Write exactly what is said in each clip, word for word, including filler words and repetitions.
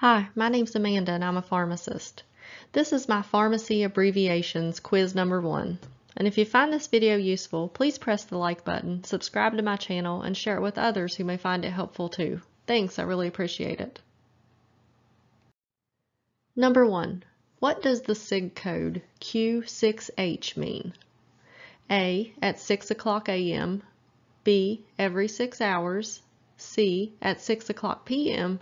Hi, my name's Amanda and I'm a pharmacist. This is my Pharmacy Abbreviations quiz number one. And if you find this video useful, please press the like button, subscribe to my channel, and share it with others who may find it helpful too. Thanks, I really appreciate it. Number one, what does the S I G code Q six H mean? A, at six o'clock A M, B, every six hours, C, at six o'clock P M,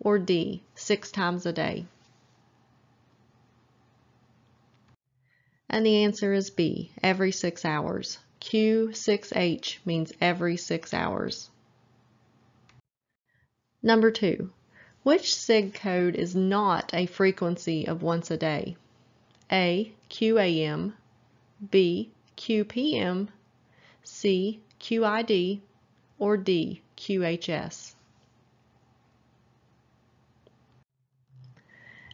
or D, six times a day? And the answer is B, every six hours. Q six H means every six hours. Number two, which S I G code is not a frequency of once a day? A, Q A M, B, Q P M, C, Q I D, or D, Q H S?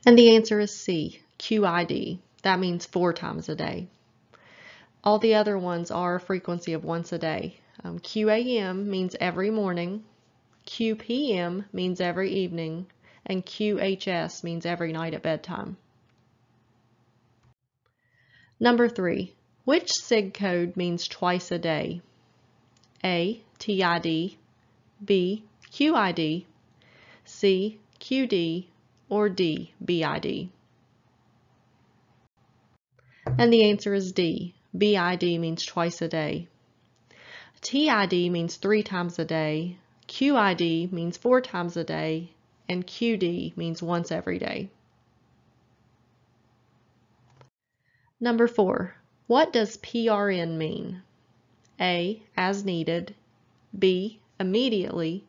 And the answer is C, Q I D. That means four times a day. All the other ones are a frequency of once a day. Um, Q A M means every morning, Q P M means every evening, and Q H S means every night at bedtime. Number three, which S I G code means twice a day? A, T I D, B, Q I D, C, Q D, or D, B I D? And the answer is D, B I D means twice a day. T I D means three times a day, Q I D means four times a day, and Q D means once every day. Number four, what does P R N mean? A, as needed, B, immediately,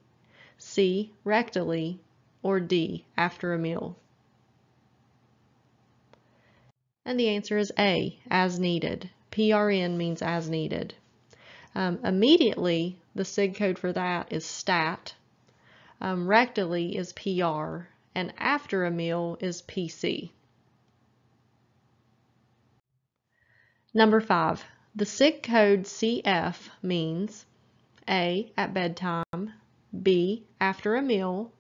C, rectally, or D, after a meal? And the answer is A, as needed. P R N means as needed. Um, immediately, the S I G code for that is STAT, um, rectally is P R, and after a meal is P C. Number five, the S I G code C F means A, at bedtime, B, after a meal,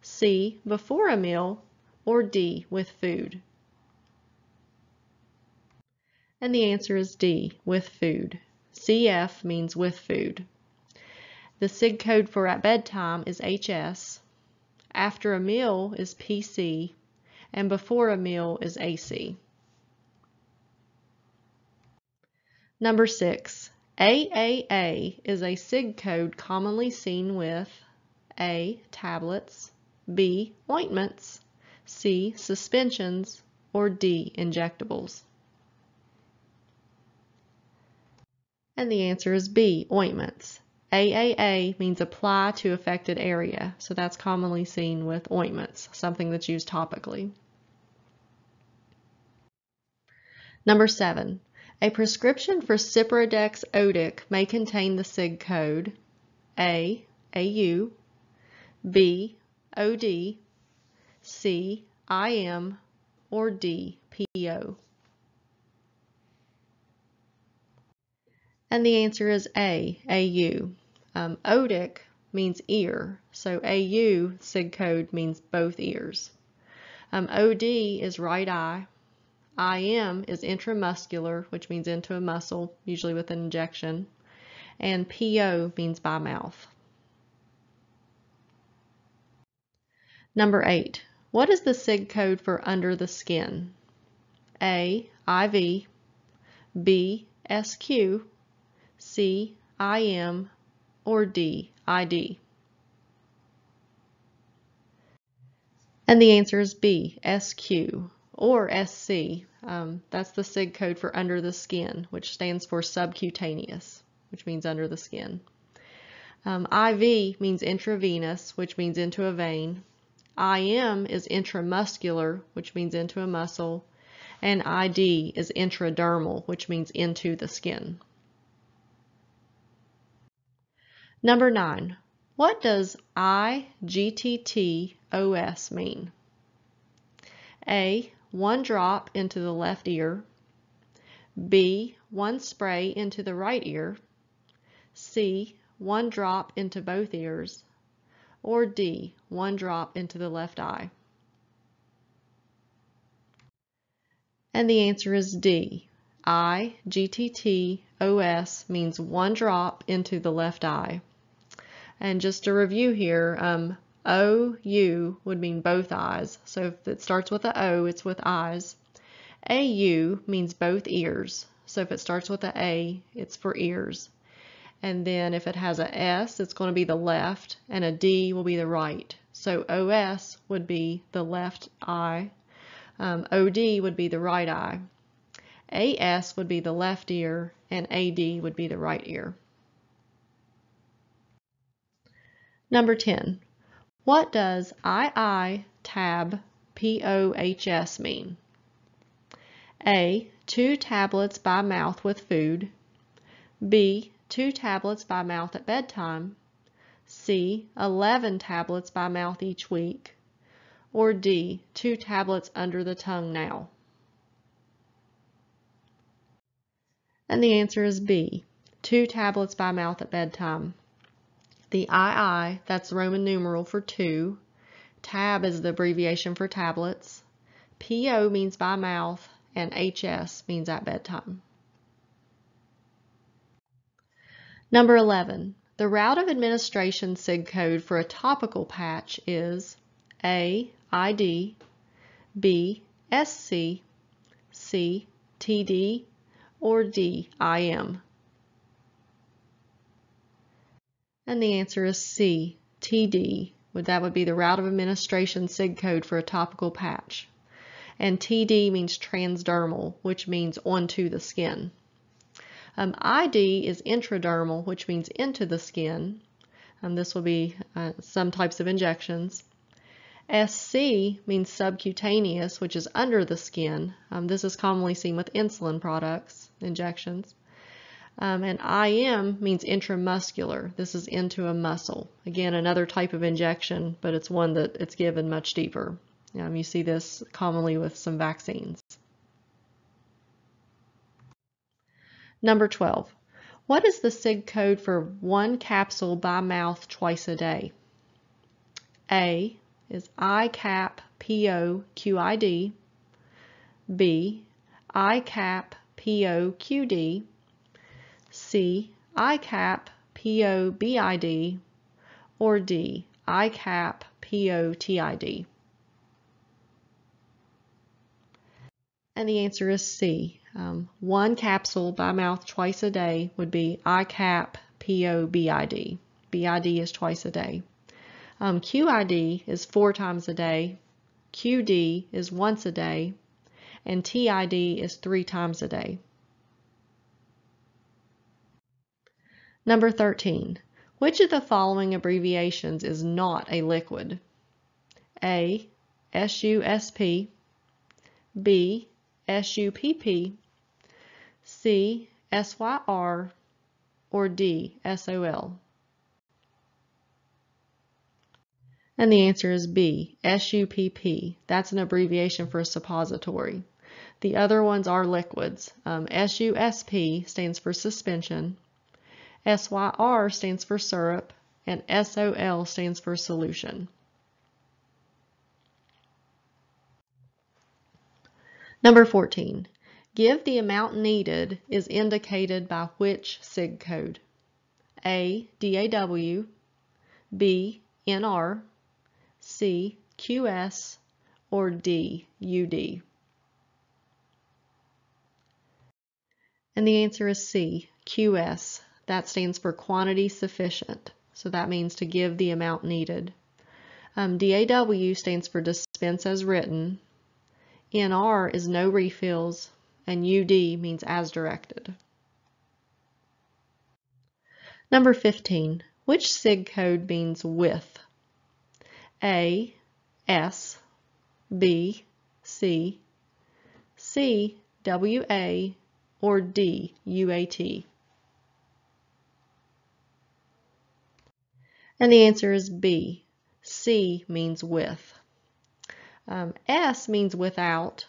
C, before a meal, or D, with food? And the answer is D, with food. C F means with food. The S I G code for at bedtime is H S, after a meal is P C, and before a meal is A C. Number six, triple A is a S I G code commonly seen with A, tablets, B, ointments, C, suspensions, or D, injectables? And the answer is B, ointments. triple A means apply to affected area, so that's commonly seen with ointments, something that's used topically. Number seven, a prescription for Ciprodex Odic may contain the S I G code A, A U, B, O D, C, I M, or D, P O? And the answer is A, A U. Um, Odic means ear, so A U, S I G code, means both ears. Um, O D is right eye, I M is intramuscular, which means into a muscle, usually with an injection, and P O means by mouth. Number eight, what is the S I G code for under the skin? A, I V, B, S Q, C, I M, or D, I D? And the answer is B, S Q or S C. Um, that's the S I G code for under the skin, which stands for subcutaneous, which means under the skin. Um, I V means intravenous, which means into a vein. I M is intramuscular, which means into a muscle, and I D is intradermal, which means into the skin. Number nine, what does I G T T O S mean? A, one drop into the left ear, B, one spray into the right ear, C, one drop into both ears, or D, one drop into the left eye? And the answer is D. I G T T O S means one drop into the left eye. And just to review here, um, O U would mean both eyes. So if it starts with an O, it's with eyes. A U means both ears. So if it starts with an A, it's for ears. And then if it has an S, it's going to be the left, and a D will be the right. So O S would be the left eye. Um, O D would be the right eye. A S would be the left ear, and A D would be the right ear. Number ten. What does two tab P O H S mean? A. Two tablets by mouth with food. B. Two tablets by mouth at bedtime. C. Eleven tablets by mouth each week. Or D. Two tablets under the tongue now. And the answer is B. Two tablets by mouth at bedtime. The two, that's Roman numeral for two. Tab is the abbreviation for tablets. P O means by mouth, and H S means at bedtime. Number eleven. The route of administration S I G code for a topical patch is A, I D, B, S C, C, T D, or D, I M. And the answer is C, T D. That would be the route of administration S I G code for a topical patch. And T D means transdermal, which means onto the skin. Um, I D is intradermal, which means into the skin. Um, this will be uh, some types of injections. S C means subcutaneous, which is under the skin. Um, this is commonly seen with insulin products, injections. Um, and I M means intramuscular. This is into a muscle. Again, another type of injection, but it's one that it's given much deeper. Um, you see this commonly with some vaccines. Number twelve. What is the S I G code for one capsule by mouth twice a day? A is I cap P O Q I D. B, I cap P O Q D. C, I cap P O B I D, or D, I cap P O T I D. And the answer is C. Um, one capsule by mouth twice a day would be I cap P O B I D. B I D is twice a day. Um, Q I D is four times a day. Q D is once a day. And T I D is three times a day. Number thirteen. Which of the following abbreviations is not a liquid? A, S U S P. B, S U P P. C, S Y R. Or D, S O L. And the answer is B, S U P P. That's an abbreviation for a suppository. The other ones are liquids. Um, S U S P stands for suspension. S Y R stands for syrup, and S O L stands for solution. Number fourteen. Give the amount needed is indicated by which S I G code? A, D A W, B, N R, C, Q S, or D, U D. And the answer is C, Q S. That stands for quantity sufficient. So that means to give the amount needed. Um, D A W stands for dispense as written. N R is no refills, and U D means as directed. Number fifteen. Which S I G code means with? A, S, B, C, C, W, A, or D, U, A, T. And the answer is B. C means with. Um, S means without.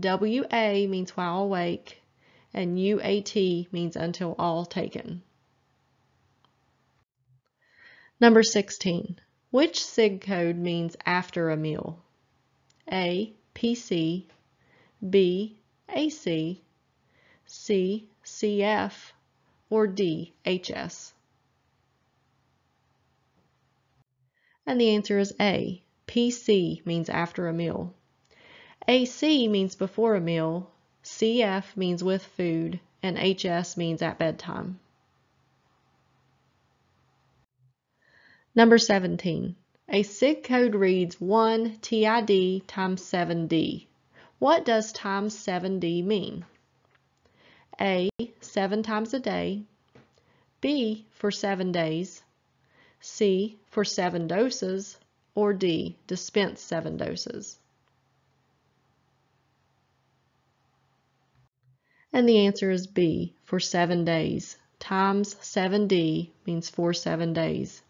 W A means while awake. And U A T means until all taken. Number sixteen. Which S I G code means after a meal? A, P C. B, A C, C, C F, or D, H S? And the answer is A. P C means after a meal. A C means before a meal, C F means with food, and H S means at bedtime. Number seventeen. A S I D code reads one T I D times seven D. What does times seven D mean? A, seven times a day. B, for seven days. C, for seven doses. Or D, dispense seven doses. And the answer is B, for seven days. Times seven D means for seven days.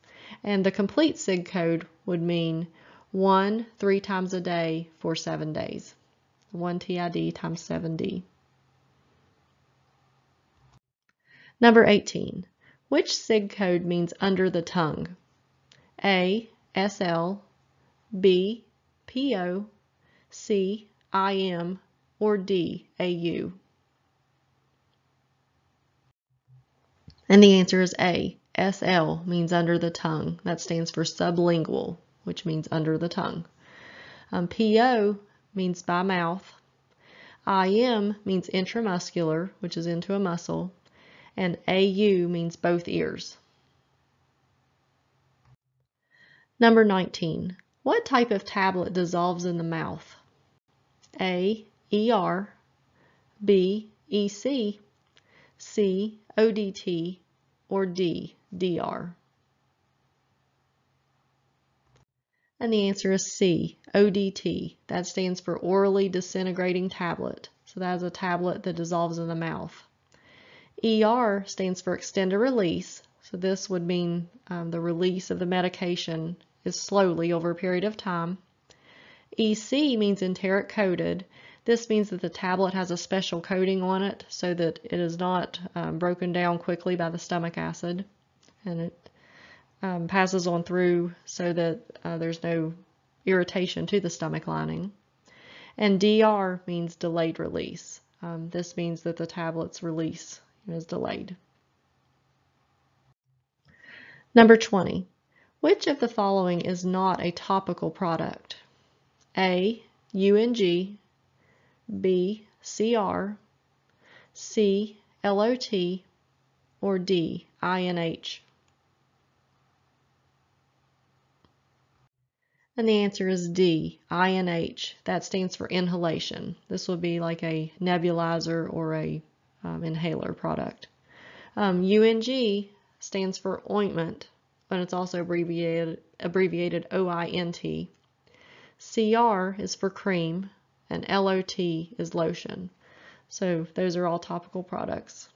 And the complete S I D code would mean one three times a day for seven days. one T I D times seven D. Number eighteen. Which S I D code means under the tongue? A, S L, B, P O, C, I M, or D, A U? And the answer is A. S L means under the tongue. That stands for sublingual, which means under the tongue. Um, P O means by mouth. I M means intramuscular, which is into a muscle. And A U means both ears. Number nineteen. What type of tablet dissolves in the mouth? A, E R, B, E C, C, O D T, or D, D R? And the answer is C, O D T. That stands for orally disintegrating tablet. So that is a tablet that dissolves in the mouth. E R stands for extended release. So this would mean um, the release of the medication is slowly over a period of time. E C means enteric coated. This means that the tablet has a special coating on it so that it is not um, broken down quickly by the stomach acid, and it um, passes on through so that uh, there's no irritation to the stomach lining. And D R means delayed release. Um, this means that the tablet's release is delayed. Number twenty. Which of the following is not a topical product? A, U N G, B, C R, C, L O T, or D, I N H? And the answer is D, I N H. That stands for inhalation. This would be like a nebulizer or a um, inhaler product. Um, U N G stands for ointment, but it's also abbreviated, abbreviated O I N T. C R is for cream, and L O T is lotion. So those are all topical products.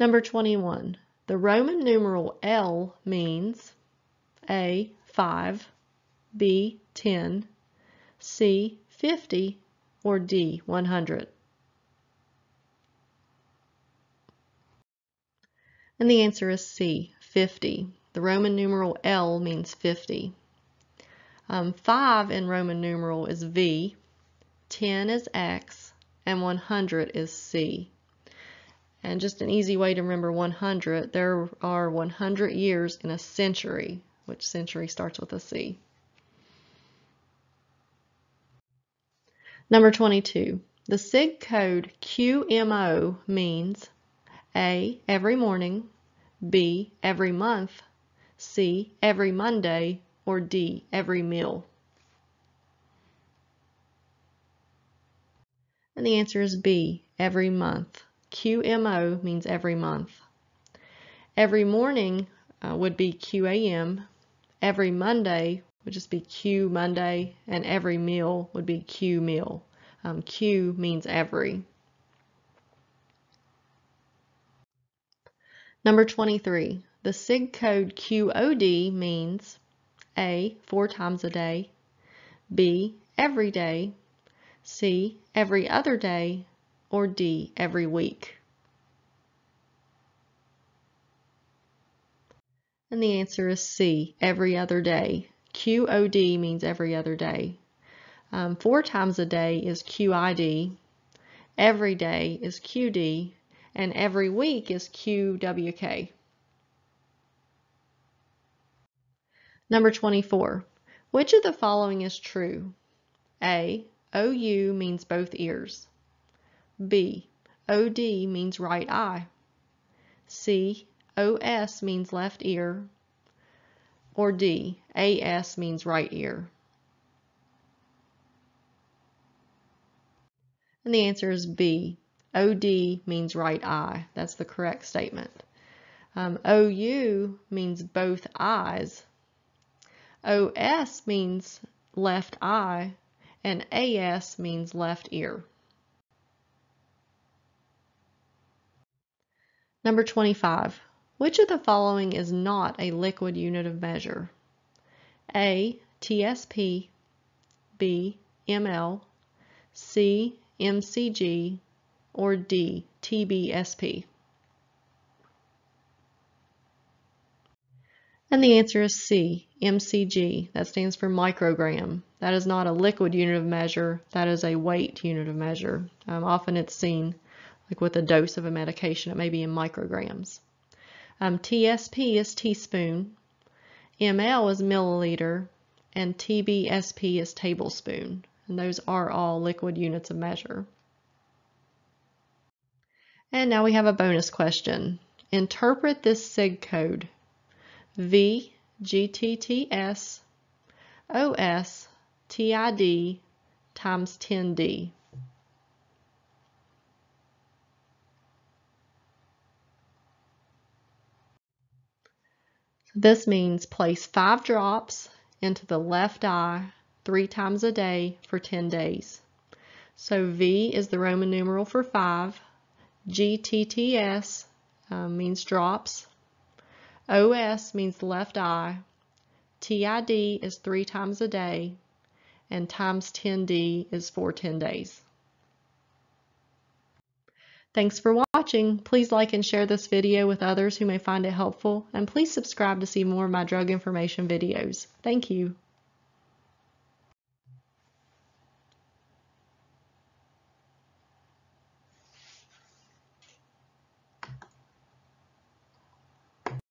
Number twenty-one. The Roman numeral L means A, five, B, ten, C, fifty, or D, one hundred. And the answer is C, fifty. The Roman numeral L means fifty. Um, five in Roman numeral is V, ten is X, and one hundred is C. And just an easy way to remember one hundred, there are one hundred years in a century, which century starts with a C. Number twenty-two. The S I D code Q M O means A, every morning, B, every month, C, every Monday, or D, every meal? And the answer is B, every month. Q M O means every month. Every morning uh, would be Q A M. Every Monday would just be Q Monday, and every meal would be Q meal. Um, Q means every. Number twenty-three. The S I D code Q O D means A, four times a day, B, every day, C, every other day, or D, every week? And the answer is C, every other day. Q O D means every other day. Um, four times a day is Q I D, every day is Q D, and every week is Q W K. Number twenty-four, which of the following is true? A, O U means both ears. B, O D means right eye. C, O S means left ear. Or D, A S means right ear. And the answer is B, O D means right eye. That's the correct statement. Um, O U means both eyes. O S means left eye, and A S means left ear. Number twenty-five, which of the following is not a liquid unit of measure? A, T S P, B, M L, C, M C G, or D, T B S P? And the answer is C, M C G. That stands for microgram. That is not a liquid unit of measure. That is a weight unit of measure. Um, often it's seen like with a dose of a medication. It may be in micrograms. Um, T S P is teaspoon. M L is milliliter. And T B S P is tablespoon. And those are all liquid units of measure. And now we have a bonus question. Interpret this S I G code. V, G T T S, O S, T I D, times ten D. This means place five drops into the left eye three times a day for ten days. So V is the Roman numeral for five, G T T S um, means drops, O S means left eye, T I D is three times a day, and times ten D is for ten days. Thanks for watching. Please like and share this video with others who may find it helpful, and please subscribe to see more of my drug information videos. Thank you.